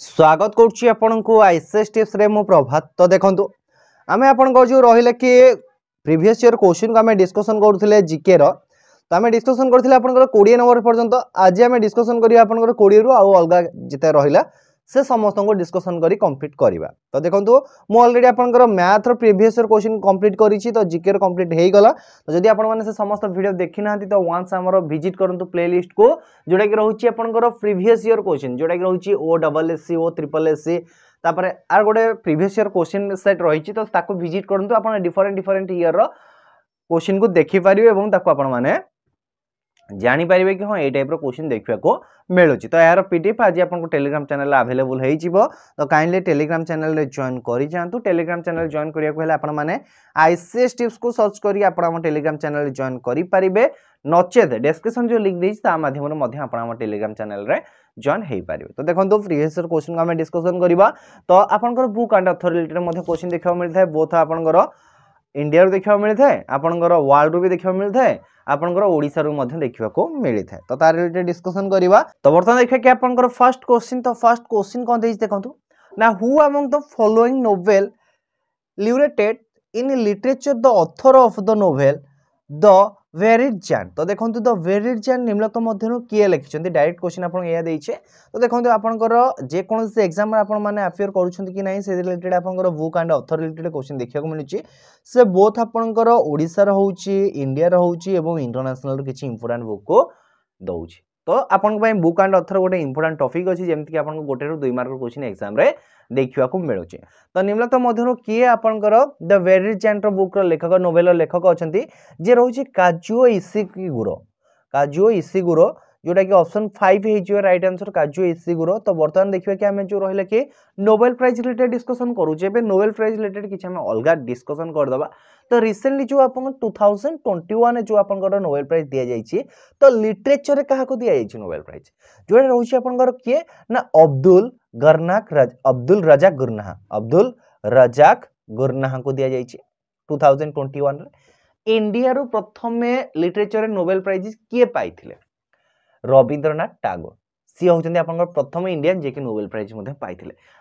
स्वागत करुच्ची आपंक ICS tips रे मु प्रभात। तो देखो आम आपंकर जो रही कि प्रीवियस ईयर क्वेश्चन को आम डिस्कसन करूँ जीके रो तो आम डिस्कसन करें आपंकर 20 नंबर पर्यंत। आज आम डिस्कसन कर 20 रु अलग जिते रहा से समस्त को डिस्कसन करी कंप्लीट करवा। तो देखो मुलरेडी आपर मैथ रो प्रीवियस ईयर क्वेश्चन कंप्लीट करी तो जीके कंप्लीट हो गला। तो जब आपने से समस्त वीडियो देखी ना तो वन्स आम विजिट करूँ प्लेलिस्ट को जोटा कि रोचे आपर प्रीवियस ईयर क्वेश्चन जोटा कि रोचे OSSC, OSSSC तापर आर गोटे प्रीवियस ईयर क्वेश्चन सेट रही तो ताको विजिट करूँ। आप डिफरेन्ट डिफरेन्ट ईयर रो क्वेश्चन को देखिपारे और आपने जानीपर कि हाँ ये टाइप क्वेश्चन देखा को मिलूँ। तो यार पीडीएफ आज आपको टेलीग्राम चैनल अवेलेबल हो तो काइंडली टेलीग्राम चैनल रे जॉइन करी जांतु। टेलीग्राम चैनल जॉइन करिया को माने आईसीएस टिप्स को सर्च करी आपन टेलीग्राम चैनल जॉइन करी परिबे, नचेत डिस्क्रिप्शन जो लिंक देछि ता माध्यम रे आपन टेलीग्राम चैनल रे जॉइन हो पारे। तो देखो प्रीवियस ईयर क्वेश्चन को आम डिस्कसन करवा। तो आपंकर book and author related question देखा मिलता है। बोथ आपंकर इंडिया देखा मिलता है, आपंकर वर्ल्ड भी देखा मिलता है, आपंकर ओडिशा रू देखा को मिलता है। तो तार रिलेटेड डिस्कसन करवा। तो बर्तमान देखा कि आपंकर फर्स्ट क्वेश्चन। तो फर्स्ट क्वेश्चन कौन देखते देखो ना, who among the following Nobel ल्यूरेटेड in literature the author of the novel the varied Jain. तो देखो द वेरिड जैन निम्नलिखित मध्य किए लिखिं डायरेक्ट क्वेश्चन आपको यह देचे। तो देखो आपंकर जेकोसी एग्जाम आपने अफेयर करें से रिलेटेड आपंकर book and author related question देखा मिलूँ। से बोथ आपंकर ओडिशा हूँ, इंडिया हूँ और इंटरनेशनल किसी इंपोर्टाट बुक को दौर। तो आपंक बुक एंड ऑथर गोटे इंपोर्टाट टॉपिक अच्छी जमीक आप गोटे रू 2 मार्क क्वेश्चन एग्जाम रे देखा मिलूँ। तो निम्नलिखित मध्य किए आपंकर द वेरिड जैन बुक लेखक नोवेल लेखक अच्छा जे रोचे काजुओ इशिगुरो। काजुओ इशिगुरो जोटा कि ऑप्शन 5 हो राइट आंसर काजुओ इशिगुरो। तो बर्तमान देखा कि आम जो रहा कि नोबेल प्राइज रिलेटेड डिस्कसन करूचे। नोबेल प्राइज रिलेटेड किसी आम अलग डिस्कसन करदे। तो रिसेंटली जो आप 2021 जो आप नोबेल प्राइज दि जाए तो लिटरेचर क्या दि जाए नोबेल प्राइज जोटा रोचे आपर किए ना अब्दुल रजाक गुरनाह को दि जाए 2021। इंडिया रो प्रथम लिटरेचर नोबेल प्राइज किए पाइथिले रवींद्रनाथ टागोर। सी होंगे आपंकर प्रथम इंडियन जे कि नोबेल प्राइज पाई।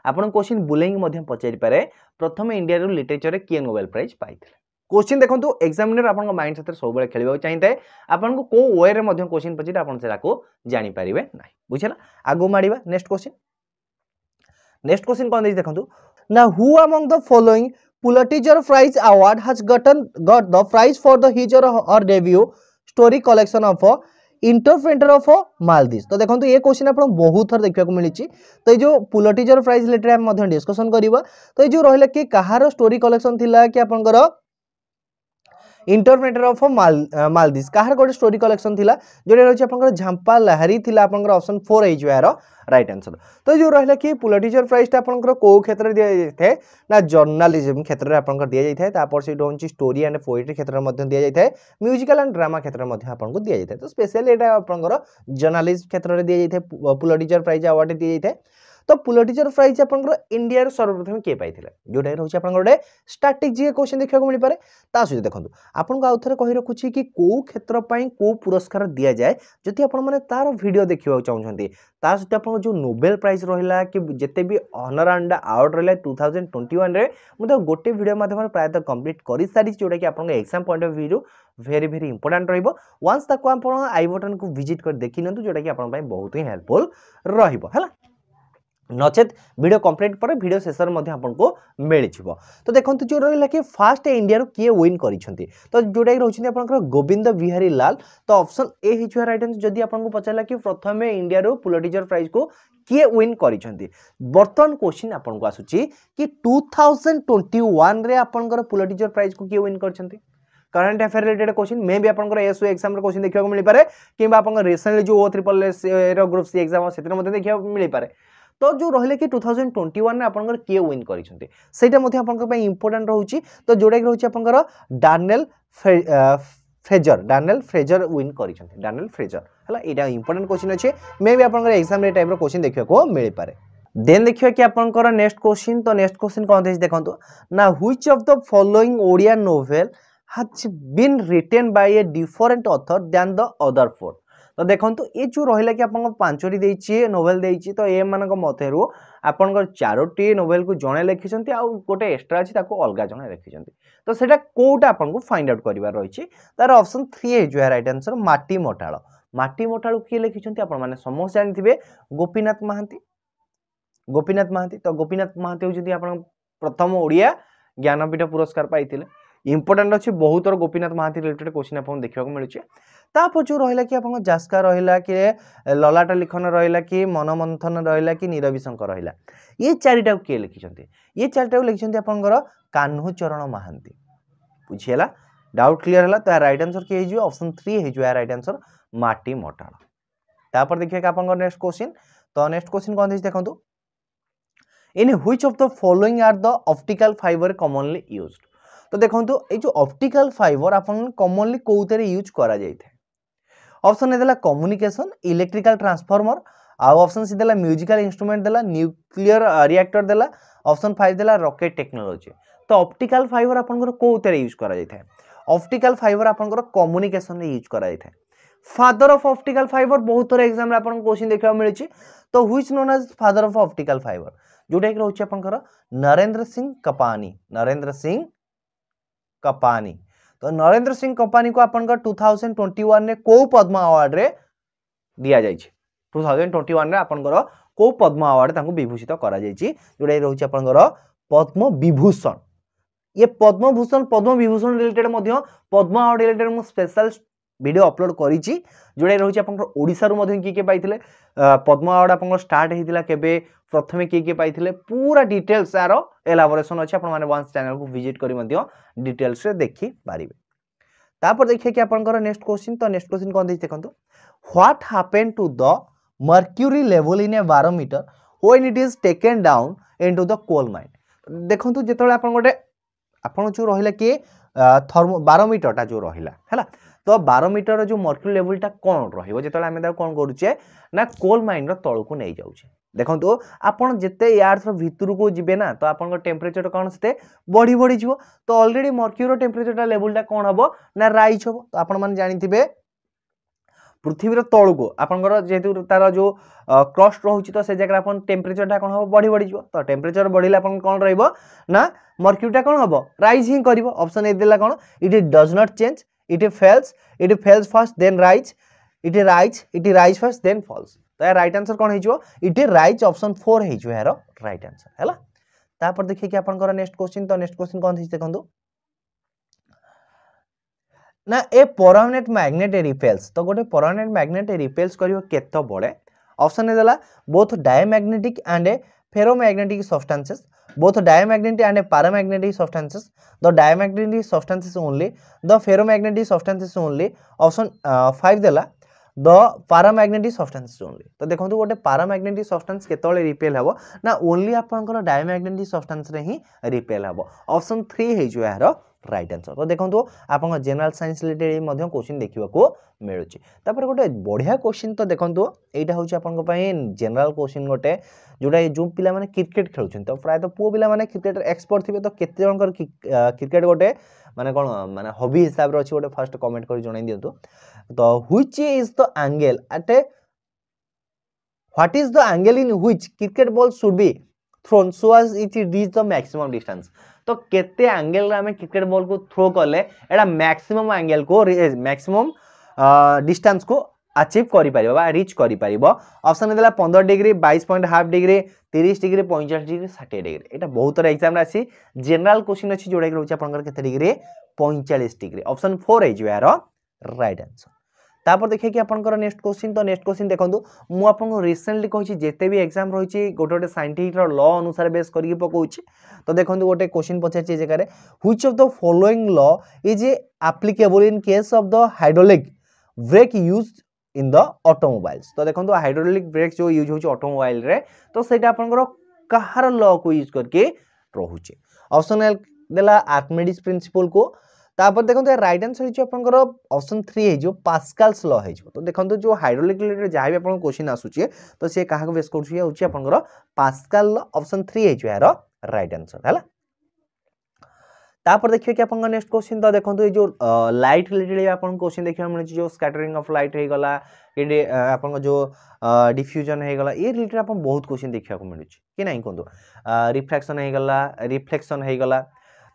आपन क्वेश्चन बुलेंगी पचारि पारे प्रथम इंडिया रो लिटरेचर किए नोबेल प्राइज पाई। क्वेश्चन देखो एग्जामिनर आप माइंड साथ सब खेल चाहिए आपको कौ वे क्वेश्चन पचारे आपको जानीपर ना बुझेगा। आगो माड़ा नेक्स्ट क्वेश्चन। नेक्स्ट क्वेश्चन कौन देखिए देखो ना, who among the following Pulitzer prize award has got the prize for the his or debut story collection of interpreter of Maldives. तो देखो ये क्वेश्चन आप बहुत थर देखा मिली। तो ये जो पुलिट्जर प्राइज रिलेटेड डिस्कसन करवा। तो ये जो रहा कि कहार स्टोरी कलेक्शन थिला कि आपंकर इंटरप्रेन्टर ऑफ मालदीव कहार गोटे स्टोरी कलेक्शन थिला जोटा रही आपंकर झांपा लहरी थिला आपंकर ऑप्शन 4 हो यार राइट आंसर। तो जो रहा कि पुलिट्जर प्राइज आपंकर को क्षेत्र दिया जाए ना जर्नालिज्म क्षेत्र में आपंकर दिया जाए तापर से होंगे स्टोरी एंड पोएट्री क्षेत्र में दिया जाए म्यूजिकल एंड ड्रामा क्षेत्र में आपको दि जाए। तो स्पेशली ये आपंकर जर्नालिस्ट क्षेत्र में दि जाए पुलिट्जर प्राइज अवार्ड दि जाए। तो पुलिट्जर प्राइज आपंकर इंडिया सर्वप्रथम किए पाई जोटा रोचे आप गोटे स्ट्रैटेजिक क्वेश्चन देखा मिल पाए। ता सहित देखो आपको आउ थे कही रखुच्छी कि कौ क्षेत्र पर कौ पुरस्कार दि जाए जदि आपने तार वीडियो देखा चाहते। ता सहित आप जो नोबेल प्राइज रहा कि जिते भी ऑनर एंड अवार्ड रहा 2021 मुझे गोटे वीडियो माध्यम प्रायतः कंप्लीट कर सारी जोटा कि आपको exam point of view very very important रन्स आई बटन को विजिट कर देखी नियंतु जोटा कि आप बहुत ही हेल्पफुल रहा नचेत वीडियो कंप्लीट पर वीडियो सेसर मध्य आपको मिल। तो देखो जो रहा कि फास्ट इंडिया रो किए विन कर तो जोटा रोचे आपंकर गोविंद विहारी लाल। तो ऑप्शन ए हो राइट आंसर जदि आपको पचारा कि प्रथम इंडिया रो पुलिट्जर प्राइज को किए विन कर। बर्तमान क्वेश्चन आपको आसूची कि 2021 आपंकर पुलिट्जर प्राइज को किए विन कर। करंट अफेयर रिलेटेड क्वेश्चन मे भी आपंकर एसओ एग्जाम क्वेश्चन देखा मिल पाए कि आपंकर रिसेंटली जो OSSS ग्रुप सी एग्जाम से देखा मिल पाए। तो जो रहा कि 2021 में आपंकर किए विन कर इंपोर्टाट रोचे। तो जोटा कि रोचे आपंकर डानियल फ्रेजर विन कर। डानियल फ्रेजर है यहाँ इंपोर्टाट क्वेश्चन अच्छे मे भी आपंकर एग्जाम टाइप क्वेश्चन देखा को मिल पाए। देन देखिए कि आपंकर नेक्स्ट क्वेश्चन। तो नेक्स्ट क्वेश्चन कौन देखिए देखो ना, which of the following Odia novel has been written by a different author than the other four. तो देखो ये जो रहा कि आप पांचटी दे नोभेल देती तो ये मध्य आपंकर चारोटी नोभेल को जड़े लिखिं आ गोटे एक्सट्रा अच्छी अलग जड़े लिखिं तो सैटा कौटा आपको फाइंड आउट कर रही तार ऑप्शन 3 है राइट आंसर माटी मोटाल किए लिखिं आप समस्त जानी गोपीनाथ महांती तो गोपीनाथ महांती होती आप प्रथम ओडिया ज्ञानपीठ पुरस्कार पाई इंपोर्टेंट अच्छे बहुत और गोपीनाथ महांती रिलेटेड क्वेश्चन आपको देखा मिलूचे तापर जो रहा कि आप जास्का रहा कि ललाट लिखन रहा कि मनमंथन रहा कि नीरविशंकर रहा ये चारिटा किए लिखिं ये चारिटा लिखिं आपंकर कान्हूचरण महांती बुझीला डाउट क्लीयर है तो राइट आंसर किए हो ऑप्शन 3 है राइट आंसर माटी मटाल तापर देखिए आप नेक्स्ट क्वेश्चन तो नेक्स्ट क्वेश्चन कौन देखो in which of the following are the optical fibre commonly used तो देखो ये जो ऑप्टिकल फाइबर अपन कॉमनली कोउते यूज करा जाय थे ऑप्शन देला कम्युनिकेशन इलेक्ट्रिकल ट्रांसफार्मर आ ऑप्शन सी देला म्यूजिकल इंस्ट्रूमेंट देला न्यूक्लियर रिएक्टर देला ऑप्शन 5 देला रॉकेट टेक्नोलॉजी तो ऑप्टिकल फाइबर अपन कोउते यूज करा जाय थे ऑप्टिकल फाइबर अपन कम्युनिकेशन रे यूज करा जाय थे फादर ऑफ ऑप्टिकल फाइबर बहुत तरह एग्जाम में आपन क्वेश्चन देखा मिले तो which known as father of optical fibre जोटा कि रोचे आपंकर नरेंद्र सिंह कपानी तो नरेंद्र सिंह कपानी को आपंकर 2021 रे को पद्मा अवार्ड रे दिया जाय छै 2021 रे आपंकर को पद्मा अवार्ड तांको विभूषित करा जाय छै जोटा रोचे आपंकर पद्म विभूषण ये पद्म विभूषण रिलेटेड मध्य पद्म अवार्ड रिलेटेड मु स्पेशल वीडियो अपलोड करी जोटा रोचे आपंकर ओडिसा रु मध्य किए पाइथिले पद्म अवार्ड आपंकर स्टार्ट हेतिला केबे प्रथमे किए पाइथिले पूरा डिटेल्स यार एलाबोरेशन अच्छे आपण माने वंस चैनल को विजिट करी मध्य डिटेल्स रे देखि पारिबे तापर देखिए कि आपनकर नेक्स्ट क्वेश्चन तो नेक्स्ट क्वेश्चन कोन देखंतु what happen to the mercury level in a barometer when it is taken down into the coal mine देखंतु जेतबे आपण गोटे आपण जो रहिला कि थर्मो बारोमीटर टा जो रहिला हैला तो बारोमीटर जो मर्क्यूरी लेवल टा कोन रहिबो जेतबे आमे ता कोन करूचे ना कोल माइन रो तळ को नै जाउचे देखो तो आपन जिते यार भितर को जीवे ना तो आपन टेम्परेचर कौन से बढ़ी बढ़ी जीव तो ऑलरेडी मर्क्यूरी टेम्परेचर लेवलटा कौन हम ना राइज हम तो आपन जानी पृथ्वीर तल को आपंकर जेहेतु तार जो क्रस्ट रोचे तो से जगह आपन टेम्परेचर कौन हम बढ़ी बढ़ी जीव तो टेम्परेचर बढ़िले आपन कौन रहा मर्क्यूरीटा कौन हम राइज हिं कर ऑप्शन ए देला कौन it does not change it falls first then rise it rise first then falls तो राइट आंसर कौन हो इट राइज ऑप्शन 4 है राइट आंसर है तापर देखिए कि आपनकर नेक्स्ट क्वेश्चन तो नेक्स्ट क्वेश्चन कौन देखो ना ए परमानेंट मैग्नेट रिपेल्स तो गोटे परमानेंट मैग्नेट रिपेल्स करियो केतो बड़े ऑप्शन ए देला both diamagnetic and a ferromagnetic substances both diamagnetic and a paramagnetic substances the diamagnetic substances only the ferromagnetic substances only option 5 देला the paramagnetic substance only तो देखो गोटे paramagnetic substance केतले repel हेबो ना only आपनकर diamagnetic substance रे ही repel हेबो ऑप्शन 3 है जो यार राइट आंसर तो देखो आपन जनरल साइंस रिलेटेड मध्य क्वेश्चन देखिबा को मिलुची तापर गोटे बढ़िया क्वेश्चन तो देखो एटा होची आपन पई जनरल क्वेश्चन गोटे जोटा जो पिला माने क्रिकेट खेलुछन तो प्राय तो पो पिला माने क्रिकेट एक्सपर्ट थिबे तो केते जनकर क्रिकेट गोटे माने कोन माने हॉबी हिसाब रे अछि गोटे फर्स्ट कमेंट कर जणाई दियंतु तो which is the angle at a what is the angle in which cricket ball should be thrown so as it reach the maximum distance तो केते एंगल रे क्रिकेट बॉल को थ्रो करले एटा मैक्सिमम एंगल को मैक्सिमम डिस्टेंस को achieve करी पारिबा बा रीच करी पारिबा ऑप्शन देला 15 degree 22.5 degree 30 degree 45 degree 60 degree एटा बहुत तरह एग्जाम रे आसी जनरल क्वेश्चन अछि जोडा कि रहउछ आपनकर केते डिग्री 45 डिग्री ऑप्शन 4 है जो यार राइट आंसर तापर देखिए कि आपनकर नेक्स्ट क्वेश्चन तो नेक्स्ट क्वेश्चन देखंतु मु आपनको रिसेंटली कहि जेते भी एग्जाम रहिछि गोटे गोटे साइंटिफिक लॉ अनुसार बेस करिके पकौछि तो देखंतु गोटे क्वेश्चन पछाछि जे करे which of the following law is applicable in case of the hydraulic brake used in the automobiles तो देखो हाइड्रोलिक ब्रेक जो यूज होची ऑटोमोबाइल रे तो सेटा आपनकर कहार लॉ को यूज करके रहूचे ऑप्शन एल देला आर्किमिडीज प्रिंसिपल को तापर देखो राइट आंसर हिजो आपनकर ऑप्शन 3 है जो पास्कल्स लॉ है तो देखो जो हाइड्रोलिक रिलेटेड जहां भी आपन क्वेश्चन आसुचे तो से काहा को बेस करछु होची आपनकर पास्कल लॉ ऑप्शन 3 है जो यार राइट आंसर हैला तापर देखिए कि आपन नेक्स्ट क्वेश्चन तो देखंतु जो लाइट रिलेटेड आपन क्वेश्चन देखियो मिले जो स्कैटरिंग ऑफ लाइट हे गला ए आपन जो डिफ्यूजन हे गला ए रिलेटेड आपन बहुत क्वेश्चन देखिया को मिलु कि नाही कोंदो रिफ्रैक्शन हे गला रिफ्लेक्शन हे गला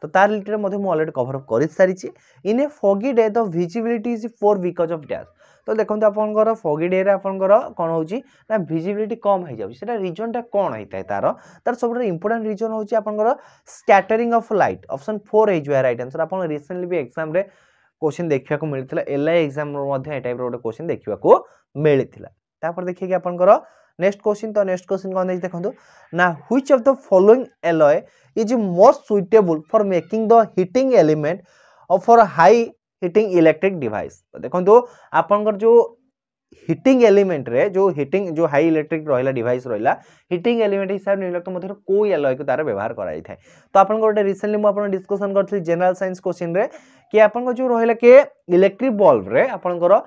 तो तार रिलेटेड मध्ये मो ऑलरेडी कव्हर अप करि सारिछि in a foggy day the visibility is poor because of dash तो देखंतु आपन को फॉगी डे रे आपन को कोन होउची ना विजिबिलिटी कम हे जाउ सेटा रीजन टा कोन होइता है तार तार सबरे इंपोर्टेंट रीजन होउची आपन को स्कैटरिंग ऑफ लाइट ऑप्शन 4 हे जुआ राइट आंसर आपन रिसेंटली भी एग्जाम रे क्वेश्चन देखिया को मिलथिला एलआई एग्जाम रो मध्ये ए टाइप रो क्वेश्चन देखिया को मिलथिला तापर देखिए कि आपन को नेक्स्ट क्वेश्चन तो नेक्स्ट क्वेश्चन कोन देखि देखंतु ना which of the following alloy is most suitable for making the heating element और for high heating electric device तो देखंतु आपनकर जो हीटिंग एलिमेंट रे जो हीटिंग जो हाई इलेक्ट्रिक रहला डिवाइस रहला हीटिंग एलिमेंट हिसाब नै लगत मथर को एलॉय को तार व्यवहार कराई थाय तो आपनकर रिसेंटली म आपन डिस्कशन करथि जनरल साइंस क्वेश्चन रे कि आपनकर जो रहला के इलेक्ट्रिक बल्ब रे आपनकर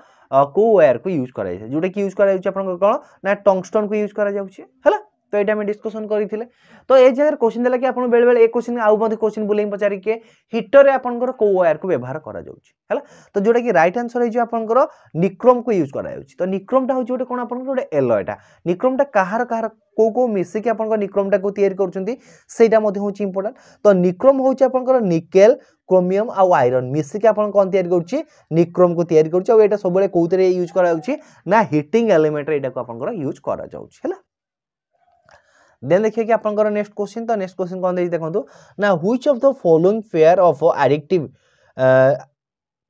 को वायर को यूज करा जाय जोटा की यूज करा जाय आपन कोन ना टंगस्टन को यूज करा जाउ छी हला तो एटा में डिस्कशन करिथिले तो ए जगह क्वेश्चन देला कि आपन बेल बेल एक क्वेश्चन आउ मधे क्वेश्चन बुलें पचारि के हीटर रे आपन को वायर को व्यवहार करा जाउ छी हला तो जोटा कि राइट आंसर हे जो आपन को निक्रोम को यूज करा जाउ छी तो निक्रोम टा हो जोटा कोन आपन को एलॉयटा निक्रोम टा कहार कहार को को मिसि के आपन को निक्रोम टा को तयार करचुंती सेटा मधे हो छी इंपोर्टेंट तो निक्रोम हो छी आपन को निकेल क्रोमियम आ आयरन मिसि के आपन कोन तयार करची निक्रोम को तयार करची आ एटा सबले कोउतरे यूज करा जाउ छी ना हीटिंग एलिमेंट रे एटा को आपन को यूज करा जाउ छी हला देन देखिए कि आपन को नेक्स्ट क्वेश्चन तो नेक्स्ट क्वेश्चन कोन दे देखंतु ना which of the following pair of additive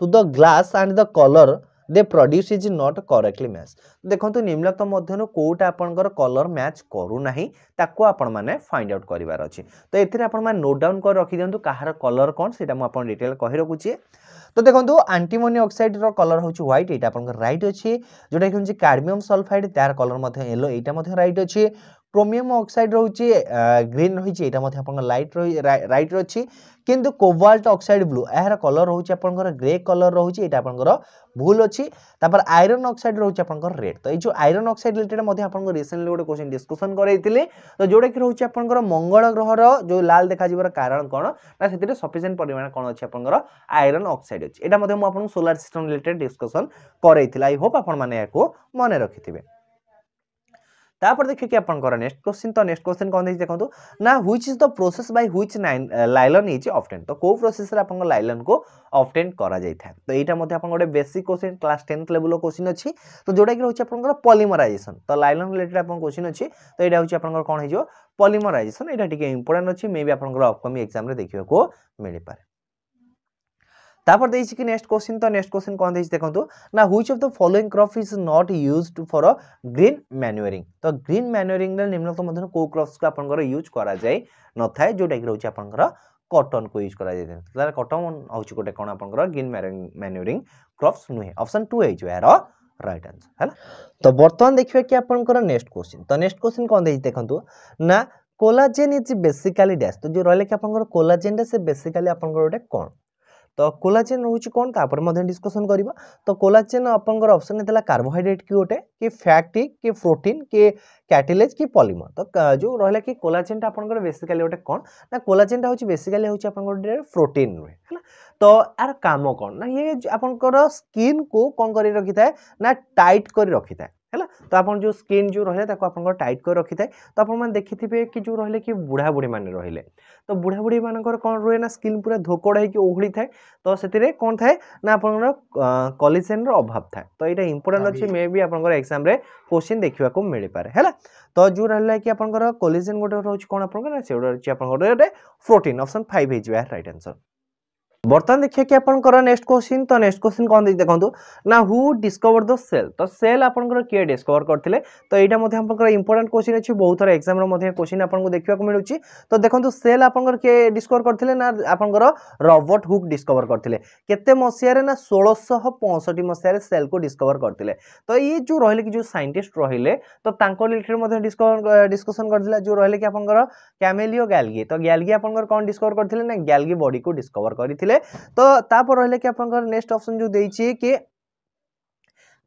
to the glass and the colour they produce is not correctly match देखंतु निम्नलिखित मध्यनु कोटा आपन को कलर मैच करू नाही ताको आपन माने फाइंड आउट करिवार अछि तो एथिरे आपन माने नोट डाउन कर रखि देंतु काहार कलर कोन सेटा म आपन डिटेल कहि रखुछि तो देखंतु एंटीमोनी ऑक्साइड रो कलर होछि व्हाइट एटा आपन को राइट अछि जोटा कि कार्बनियम सल्फाइड तार कलर मध्ये येलो एटा मध्ये राइट अछि क्रोमियम ऑक्साइड रहुची ग्रीन रहिची एटा मध्ये आपन लाइट राइट रहिची किंतु कोबाल्ट ऑक्साइड ब्लू एहर कलर रहुची आपन को ग्रे कलर रहुची एटा आपन को भूल अछि तापर आयरन ऑक्साइड रहुची आपन को रेड तो ए जो आयरन ऑक्साइड रिलेटेड मध्ये आपन को रिसेंटली गोटे क्वेश्चन डिस्कशन करैतिले तो जोडे कि रहुची आपन को मंगल ग्रह रो जो लाल देखा जिवर कारण कोन ना सेतिर सफिशिएंट परिमाण कोन अछि आपन को आयरन ऑक्साइड अछि एटा मध्ये म आपन सोलर सिस्टम रिलेटेड डिस्कशन करैतिला आई होप आपन माने एको माने रखिथिबे तापर देखिए कि आपन को नेक्स्ट क्वेश्चन कोन दे देखंतु ना which is the process by which nylon is obtain तो को प्रोसेस रे आपन लाइलन को ऑब्टेन करा जाय था तो एटा मध्ये आपन गोटे basic question class 10th level question अछि तो जोडा कि होछि आपन को पॉलीमराइजेशन तो लाइलन रिलेटेड आपन क्वेश्चन अछि तो एटा होछि आपन को कोन हे जो पॉलीमराइजेशन एटा टिके इंपोर्टेंट अछि मे बी आपन को अपकमिंग एग्जाम रे देखियो को मिलि पारे तापर देछि कि नेक्स्ट क्वेश्चन तो नेक्स्ट क्वेश्चन कोन देछि देखंतु ना which of the following crop is not used for a green manuring तो ग्रीन मैन्यूरिंग रे निम्नलिखित मधुर को क्रॉप्स को आपन को यूज करा जाय न थाए जोटा कि रहउछ आपन को कॉटन को यूज करा जाय त कॉटन आउछ गोटे कोन आपन को ग्रीन मैन्यूरिंग क्रॉप्स नुहे ऑप्शन 2 हे जो एरो राइट आंसर हला तो वर्तमान देखियो कि आपन को नेक्स्ट क्वेश्चन तो नेक्स्ट क्वेश्चन कोन देछि देखंतु ना कोलाजेन इज बेसिकली डैश तो जो रहले कि आपन को कोलाजेन रे से बेसिकली आपन को गोटे कोन तो कोलाजेन होउची कोन तापर मधे डिस्कशन करिबा तो कोलाजेन आपन को ऑप्शन देला कार्बोहाइड्रेट की ओटे कि फैट कि प्रोटीन कि कैटालिस्ट कि पॉलीमर तो जो रहला कि कोलाजेन आपन को बेसिकली ओटे कोन ना कोलाजेन होउची बेसिकली होउची आपन को प्रोटीन रे हैला तो यार काम कोन ना ये आपन को स्किन को कोन करी रखि थाए ना टाइट करी रखि थाए हैला तो आपन जो स्किन जो रहले ताको आपन को टाइट कर रखि थाए तो आपन मान देखिथिबे कि जो रहले कि बुढा बुढी माने रहले तो बुढा बुढी मानकर कोन रोए ना स्किन पूरा धोकड़ा हे कि ओहळी थाए तो सेतिरे कोन थाए ना आपन कोलेजन रो अभाव थाए तो एटा इंपोर्टेंट अछि मे बी आपन को एग्जाम रे क्वेश्चन देखिबा को मिलि पारे हैला तो जो रहले कि आपन को कोलेजन गोटे रहउछ कोन आपन को ना सेडो अछि आपन को प्रोटीन ऑप्शन 5 हे जे राइट आंसर वर्तमान देखिए कि आपन को नेक्स्ट क्वेश्चन तो नेक्स्ट क्वेश्चन कोन दे देखंतु ना हु डिस्कवर द सेल तो सेल आपन को के डिस्कवर करथिले तो एटा मध्ये आपन को इंपोर्टेंट क्वेश्चन अछि बहुत सारा एग्जाम रो मध्ये क्वेश्चन आपन को देखिबा को मिलुछि तो देखंतु सेल आपन को के डिस्कवर करथिले ना आपन को रॉबर्ट हुक डिस्कवर करथिले केते मसिया रे ना 1665 मसिया रे सेल को डिस्कवर करथिले तो ये जो रहले कि जो साइंटिस्ट रहले तो तांको रिलेटेड मध्ये डिस्कवर डिस्कशन करथिले जो रहले कि आपन को कैमेलियो गैल्गी तो गैल्गी आपन को कोन डिस्कवर करथिले ना गैल्गी बॉडी को डिस्कवर करथिले तो तापर रहले कि आपन को नेक्स्ट ऑप्शन जो देई छी कि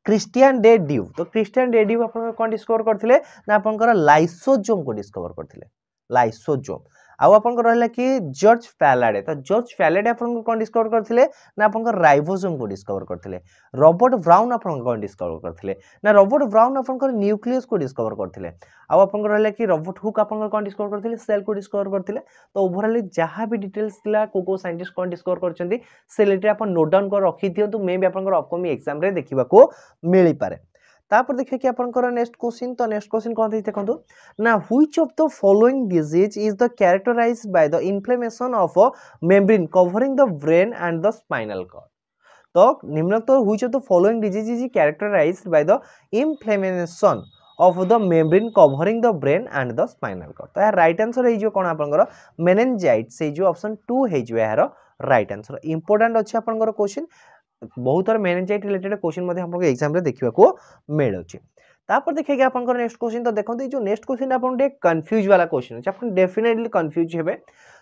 क्रिश्चियन डे ड्यू तो क्रिश्चियन डे ड्यू आपन को डिस्कवर करथिले ना आपन को लाइसोजोम को डिस्कवर करथिले लाइसोजोम। आउ आपन रहला कि जॉर्ज फैलाडे, तो जॉर्ज फैलाडे आपन कोन डिस्कवर करथिले ना आपन राइबोसोम को डिस्कवर करथिले। रॉबर्ट ब्राउन आपन कोन डिस्कवर करथिले ना रॉबर्ट ब्राउन आपन न्यूक्लियस को डिस्कवर करथिले। आउ आपन रहला कि रॉबर्ट हुक आपन कोन डिस्कवर करथिले, सेल को डिस्कवर करथिले। तो ओवरऑल जहां भी डिटेल्स थिला कोको साइंटिस्ट कोन डिस्कवर करछंती से रिलेटेड आपन नोट डाउन कर रखि दियो, तो मे भी आपन अपकमिंग एग्जाम रे देखिबा को मिलि पारे। तापर देखिए कि आपनकर नेक्स्ट क्वेश्चन, तो नेक्स्ट क्वेश्चन कोन देखंतु ना which of the following disease is the characterized by the inflammation of a membrane covering the brain and the spinal cord. तो निम्नलिखित which of the following disease is characterized by the inflammation of the membrane covering the brain and the spinal cord. तो right answer हे जो कोन आपनकर meningitis से जो option 2 हे जो यार राइट आंसर। इंपोर्टेंट अछि आपनकर क्वेश्चन, बहुत सारे मेनिनजाइट रिलेटेड क्वेश्चन मधे हम लोग एग्जाम रे देखिबा को मिलौछि। तापर देखिए कि आपन को नेक्स्ट क्वेश्चन, तो देखंथि जो नेक्स्ट क्वेश्चन आपन डे कंफ्यूज वाला क्वेश्चन छ, आपन डेफिनेटली कंफ्यूज हेबे।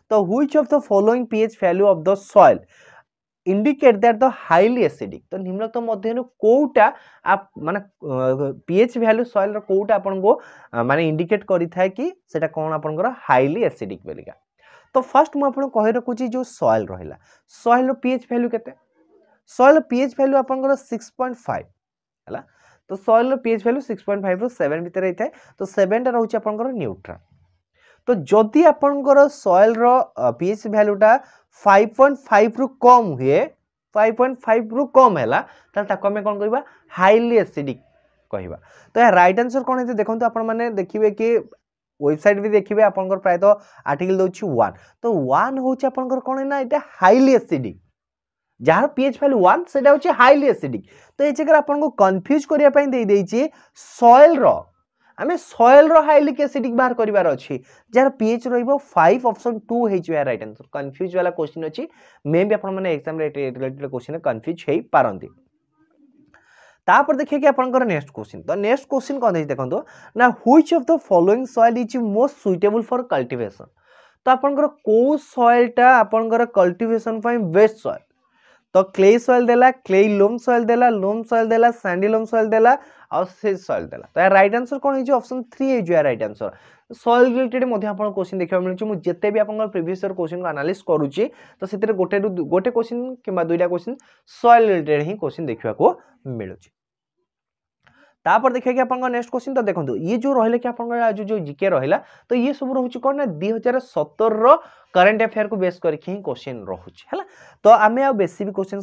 तो which of the following pH value of the soil indicate that the highly acidic. तो निम्नलिखित मधे कोटा आप माने पीएच वैल्यू सॉइल रो कोटा आपन को माने इंडिकेट करि थाय कि सेटा कोन आपन को हाईली एसिडिक बेलिका। तो फर्स्ट म आपन कहि रखुची जो सॉइल रहला, सॉइल रो पीएच वैल्यू केते, सॉइल पीएच वैल्यू आपनकर 6.5 हला। तो सॉइल पीएच वैल्यू 6.5 रो 7 भीतर रहै, तो 7 टा रहउछ आपनकर न्यूट्रल। तो जदि आपनकर सॉइल रो पीएच वैल्यू टा 5.5 रो कम हुए, 5.5 रो कम हला, त ताको हम कोन कहबा हाईली एसिडिक कहबा। तो राइट आंसर कोन हेते देखंतु आपन माने देखिबे कि वेबसाइट भी देखिबे आपनकर प्राय तो आर्टिकल दोछि 1। तो 1 होछ आपनकर कोन है ना एटा हाईली एसिडिक, जार पीएच वैल्यू 1 सेटा होची हाईली एसिडिक। तो ए जगह आपन को कंफ्यूज करिया पई दे देछि सॉइल रो, हमें सॉइल रो हाईली एसिडिक बाहर करिवार अछि, जार पीएच रहइबो 5 ऑप्शन 2 हे जे राइट आंसर। कंफ्यूज वाला क्वेश्चन अछि, मे भी आपन माने एग्जाम रिलेटेड क्वेश्चन कंफ्यूज हेई पारंती। तापर देखिए कि आपन को नेक्स्ट क्वेश्चन, तो नेक्स्ट क्वेश्चन कोन दे देखंतो ना which of the following soil is most suitable for cultivation. तो आपन को को सॉइल टा आपन को कल्टीवेशन पई बेस्ट सॉइल। तो क्ले सॉइल देला, क्ले लोम सॉइल देला, लोम सॉइल देला, सैंडी लोम सॉइल देला और से सॉइल देला। तो राइट आंसर कोन हे जो ऑप्शन 3 हे जो राइट आंसर। सॉइल रिलेटेड मध्ये आपण क्वेश्चन देखबा मिलुची, मु जते भी आपण प्रीवियस ईयर क्वेश्चन को एनालिसिस करूची, तो सेते गोटे क्वेश्चन किबा दुईटा क्वेश्चन सॉइल रिलेटेड ही क्वेश्चन देखबा को मिलुची। तापर देखिए कि आपण नेक्स्ट क्वेश्चन, तो देखंतु ये जो रहले कि आपण आज जो जीके रहला, तो ये सब रहउची कोन ना 2017 रो करंट अफेयर को बेस करके ही क्वेश्चन रहउची हला। तो आमे आ बेसी भी क्वेश्चन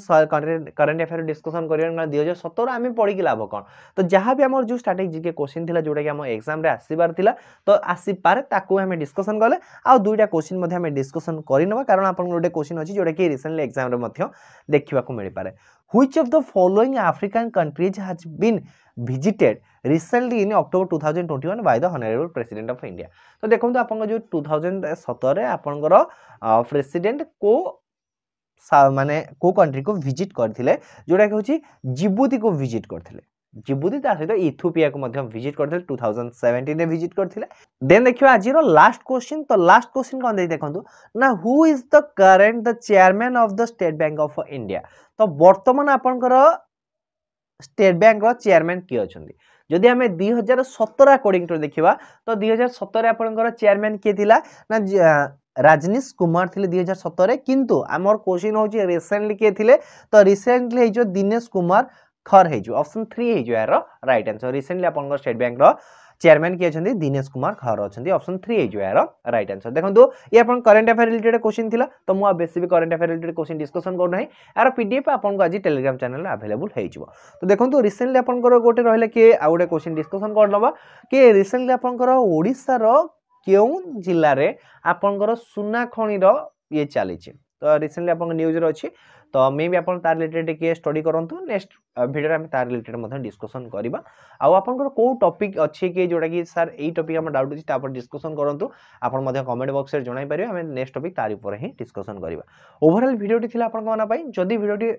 करंट अफेयर डिस्कशन करियन 2017 रो आमे पढि के लाभ कोन। तो जहां भी हमर जो स्टैटिक जीके क्वेश्चन थिला जोटा कि हम एग्जाम रे आसीबार थिला, तो आसी पारे ताको हम डिस्कशन करले आ दुईटा क्वेश्चन मध्ये हम डिस्कशन करिनवा, कारण आपण गोटे क्वेश्चन अछि जोटा कि रिसेंटली एग्जाम रे मध्ये देखिबा को मिलि पारे। Which of the following African countries has been visited recently in October 2021 by the honorable president of India। तो देखो तो आपन जो 2017 रे आपन को प्रेसिडेंट को माने को कंट्री को विजिट करथिले, जोडा के होची जिबूती को विजिट करथिले, जिबूती ता सहित इथियोपिया को मध्यम विजिट करथिले 2017 रे विजिट करथिले। देन देखियो आज रो लास्ट क्वेश्चन, तो लास्ट क्वेश्चन कोन देखंतु ना who is the current the chairman of the State Bank of India. तो वर्तमान आपन को स्टेट बैंक रो चेयरमैन के अछंदी, जदि हमें 2017 अकॉर्डिंग टू देखिबा, तो 2017 रे आपन को चेयरमैन के थिला ना राजनीश कुमार थिले 2017 रे, किंतु हमर क्वेश्चन होची रिसेंटली के थिले, तो रिसेंटली हे जो दिनेश कुमार खर हे जो ऑप्शन 3 हे जो यार राइट आंसर। रिसेंटली आपन को स्टेट बैंक रो चेयरमैन के अछंदी दिनेश कुमार खर अछंदी, ऑप्शन 3 हे जो यार राइट आंसर। देखंतु ये आपन करंट अफेयर रिलेटेड क्वेश्चन थिला, तो मु बेसी भी current affair related question discussion कर नै, यार पीडीएफ आपन को आज टेलीग्राम चैनल अवेलेबल हे जइबो। तो देखंतु रिसेंटली आपन को गोटे रहले कि आ गोटे क्वेश्चन डिस्कशन कर लबा कि रिसेंटली आपन को ओडिसा रो केउं जिल्ला रे आपन को सुना खणी रो ये चली छै। तो रिसेंटली आपन न्यूज रे अछि, तो मे भी आपन तार रिलेटेड के स्टडी करंतु, नेक्स्ट वीडियो रे हम तार रिलेटेड मधन डिस्कशन करबा। आ आपन को को टॉपिक अछि कि जोटा कि सर एई टॉपिक हम डाउट अछि तापर डिस्कशन करंतु, आपन मधे कमेंट बॉक्स रे जणाई परियो, हम नेक्स्ट टॉपिक तार ऊपर ही डिस्कशन करबा। ओवरऑल वीडियो टी थिला आपन कोना पई, जदी वीडियो टी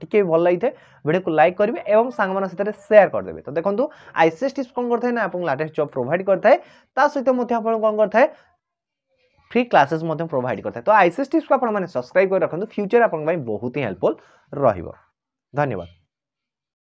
टिके भल लाइथे वीडियो को लाइक करबे एवं संग मन सते शेयर कर देबे। तो देखंतु आईसीएस टिप्स कोन करथाय ना आपन लेटेस्ट जॉब प्रोवाइड करथाय, ता सहित मथे आपन कोन करथाय फ्री क्लासेस मध्यम प्रोवाइड करता है। तो आईसीएस टिप्स को आप सब्सक्राइब कर रखो, फ्यूचर आप बहुत ही हेल्पफुल रहिबो। धन्यवाद।